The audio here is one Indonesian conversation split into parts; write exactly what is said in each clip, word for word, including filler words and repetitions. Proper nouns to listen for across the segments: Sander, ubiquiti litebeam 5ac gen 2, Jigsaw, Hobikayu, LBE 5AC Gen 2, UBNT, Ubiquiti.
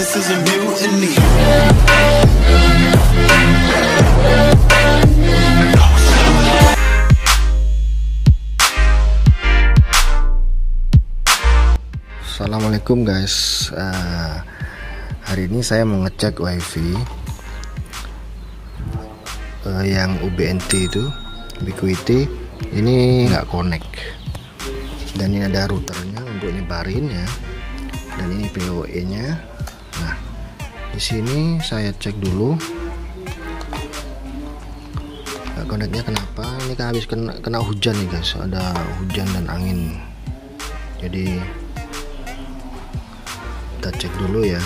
stop, this is a mutiny. Assalamualaikum guys, uh, hari ini saya mau ngecek wifi uh, yang U B N T itu, Ubiquiti, ini nggak connect. Dan ini ada routernya untuk nyebarin ya, dan ini P O E nya. Nah, di sini saya cek dulu nggak koneknya kenapa. Ini kan habis kena, kena hujan nih guys, ada hujan dan angin, jadi kita cek dulu ya.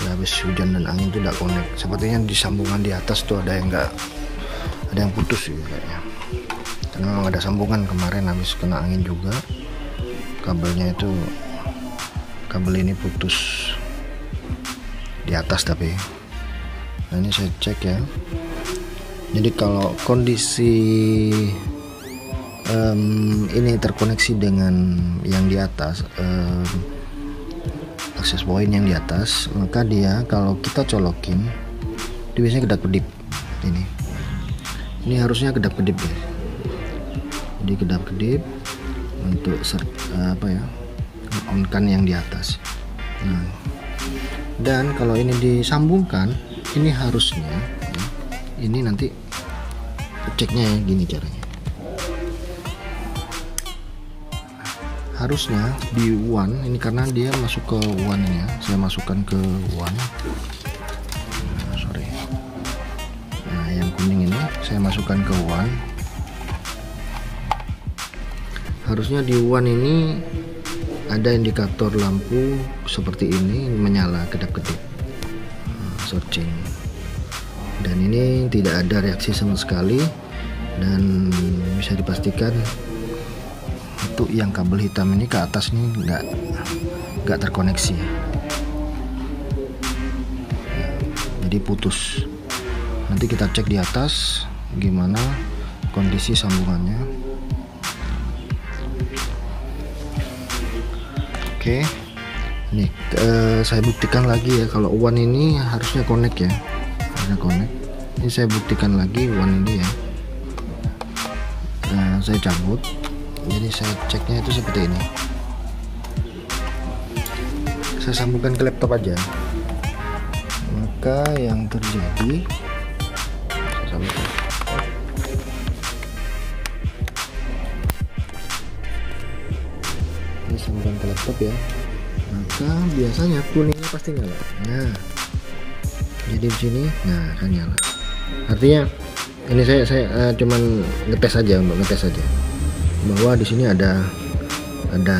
Nah, habis hujan dan angin itu nggak connect, sepertinya di sambungan di atas tuh ada yang nggak ada yang putus gitu kayaknya. Karena memang ada sambungan kemarin habis kena angin juga, kabelnya itu kabel ini putus di atas tapi. Nah, ini saya cek ya. Jadi kalau kondisi um, ini terkoneksi dengan yang di atas, um, akses point yang di atas, maka dia kalau kita colokin dia biasanya kedap-kedip. Ini ini harusnya kedap-kedip ya. Jadi kedap-kedip untuk apa ya, on kan yang di atas. Nah, dan kalau ini disambungkan, ini harusnya ini nanti ceknya ya, gini caranya. Harusnya di one ini karena dia masuk ke one ya. Saya masukkan ke one. Nah, sorry. Nah, yang kuning ini saya masukkan ke one. Harusnya di one ini ada indikator lampu seperti ini menyala kedap-kedip searching, dan ini tidak ada reaksi sama sekali, dan bisa dipastikan untuk yang kabel hitam ini ke atas ini nggak nggak terkoneksi, jadi putus. Nanti kita cek di atas gimana kondisi sambungannya. Oke, okay. Nih uh, saya buktikan lagi ya, kalau one ini harusnya connect ya, harusnya connect. Ini saya buktikan lagi one ini ya. Uh, saya cabut, jadi saya ceknya itu seperti ini. Saya sambungkan ke laptop aja. Maka yang terjadi, saya sambungkan. Sambungan ke laptop ya, maka biasanya kuningnya pasti nyala. Nah, jadi di sini, nah kan nyala. Artinya ini saya saya uh, cuman ngetes aja untuk ngetes aja bahwa di sini ada ada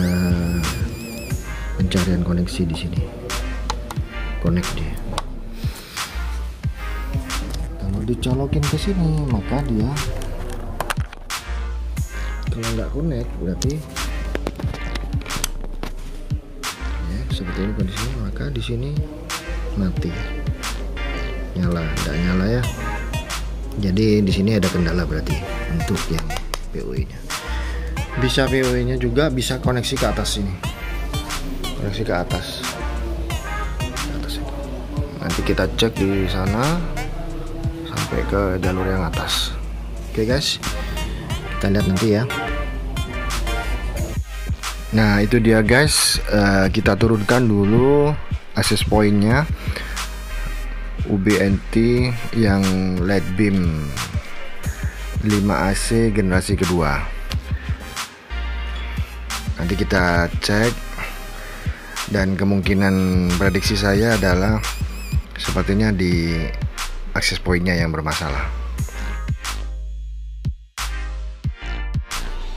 pencarian koneksi di sini, connect dia. Kalau dicolokin ke sini maka dia kalau nggak connect berarti seperti ini kondisinya, maka di sini mati nyala, tidak nyala ya. Jadi di sini ada kendala berarti untuk yang P O E-nya. Bisa P O E-nya juga bisa koneksi ke atas sini, koneksi ke atas. Ke atas itu. Nanti kita cek di sana sampai ke jalur yang atas. Oke guys, kita lihat nanti ya. Nah, itu dia guys, uh, kita turunkan dulu access point-nya U B N T yang LiteBeam lima A C generasi kedua. Nanti kita cek, dan kemungkinan prediksi saya adalah sepertinya di access point-nya yang bermasalah.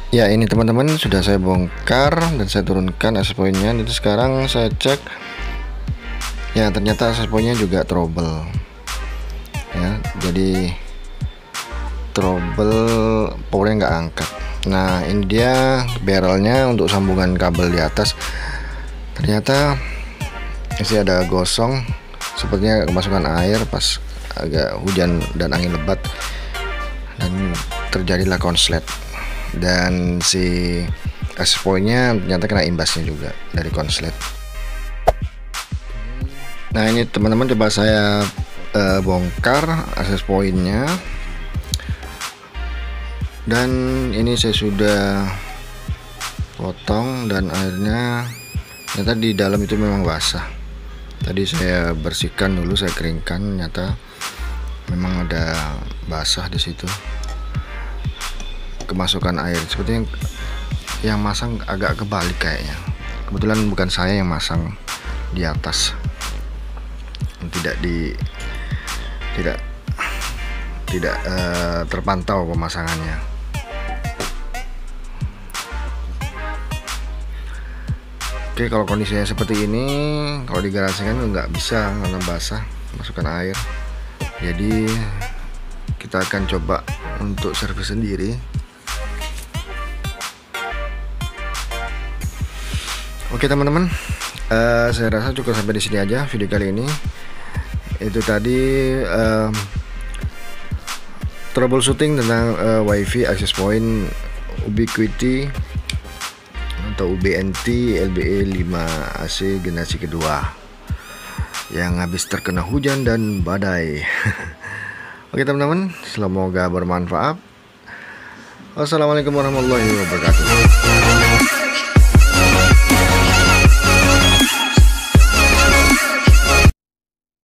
Ya, ini teman-teman sudah saya bongkar dan saya turunkan access point-nya. Jadi sekarang saya cek ya, ternyata access point-nya juga trouble ya, jadi trouble powernya nggak angkat. Nah, ini dia barrelnya untuk sambungan kabel di atas, ternyata masih ada gosong, sepertinya kemasukan air pas agak hujan dan angin lebat, dan terjadilah konslet. Dan si access point-nya ternyata kena imbasnya juga dari konslet. Nah ini teman-teman, coba saya uh, bongkar akses pointnya, dan ini saya sudah potong dan akhirnya ternyata di dalam itu memang basah. Tadi saya bersihkan dulu, saya keringkan, ternyata memang ada basah di situ, kemasukan air. Seperti yang, yang masang agak kebalik kayaknya. Kebetulan bukan saya yang masang di atas, tidak di tidak tidak uh, terpantau pemasangannya. Oke, kalau kondisinya seperti ini, kalau di garasi kan nggak bisa karena basah, masukkan air. Jadi kita akan coba untuk servis sendiri. Oke teman-teman, uh, saya rasa cukup sampai di sini aja video kali ini. Itu tadi uh, troubleshooting tentang uh, WiFi access point Ubiquiti atau U B N T L B E lima A C generasi kedua yang habis terkena hujan dan badai. Oke teman-teman, semoga bermanfaat. Wassalamualaikum warahmatullahi wabarakatuh.